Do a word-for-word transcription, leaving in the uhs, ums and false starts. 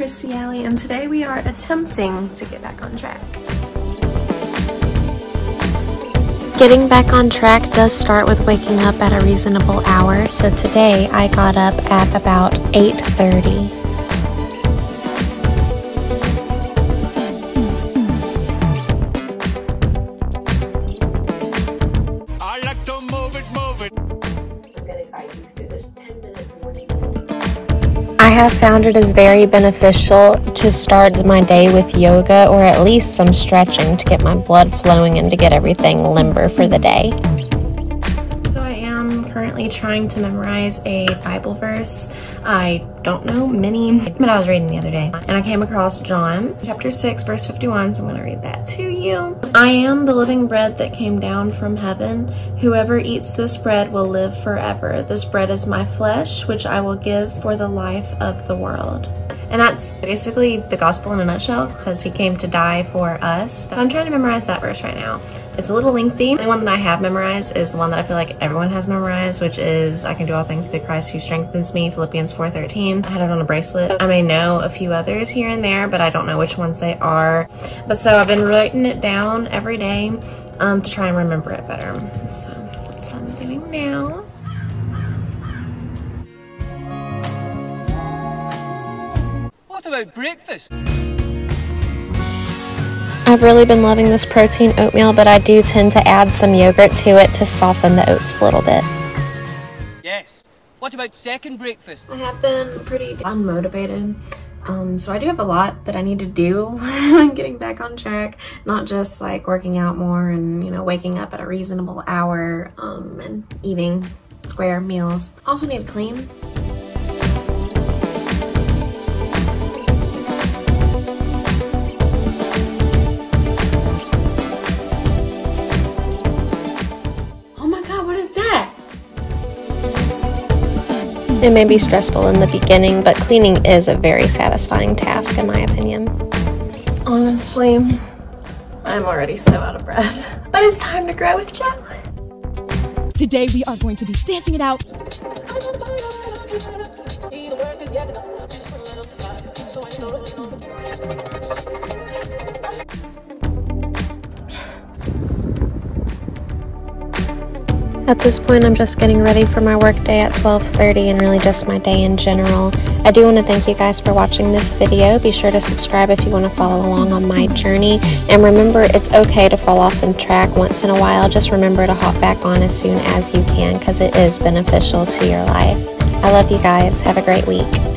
is Kristi Aly, and today we are attempting to get back on track. Getting back on track does start with waking up at a reasonable hour, so today I got up at about eight thirty. I have found it is very beneficial to start my day with yoga, or at least some stretching, to get my blood flowing and to get everything limber for the day. So I am currently trying to memorize a Bible verse. I don't know many, but I was reading the other day and I came across John chapter six verse fifty-one, so I'm going to read that to you. I am the living bread that came down from heaven. Whoever eats this bread will live forever. This bread is my flesh, which I will give for the life of the world. And that's basically the gospel in a nutshell, because he came to die for us. So I'm trying to memorize that verse right now. It's a little lengthy. The one that I have memorized is the one that I feel like everyone has memorized, which is, I can do all things through Christ who strengthens me, Philippians four thirteen. I had it on a bracelet. I may know a few others here and there, but I don't know which ones they are. But so I've been writing it down every day um, to try and remember it better. So that's what I'm doing now. What about breakfast? I've really been loving this protein oatmeal, but I do tend to add some yogurt to it to soften the oats a little bit. Yes. What about second breakfast? I have been pretty unmotivated, um, so I do have a lot that I need to do when getting back on track. Not just like working out more and, you know, waking up at a reasonable hour um, and eating square meals. Also need to clean. It may be stressful in the beginning, but cleaning is a very satisfying task, in my opinion. Honestly, I'm already so out of breath. But it's time to grow with Jo. Today we are going to be dancing it out. At this point, I'm just getting ready for my work day at twelve thirty and really just my day in general. I do want to thank you guys for watching this video. Be sure to subscribe if you want to follow along on my journey. And remember, it's okay to fall off and track once in a while. Just remember to hop back on as soon as you can, because it is beneficial to your life. I love you guys. Have a great week.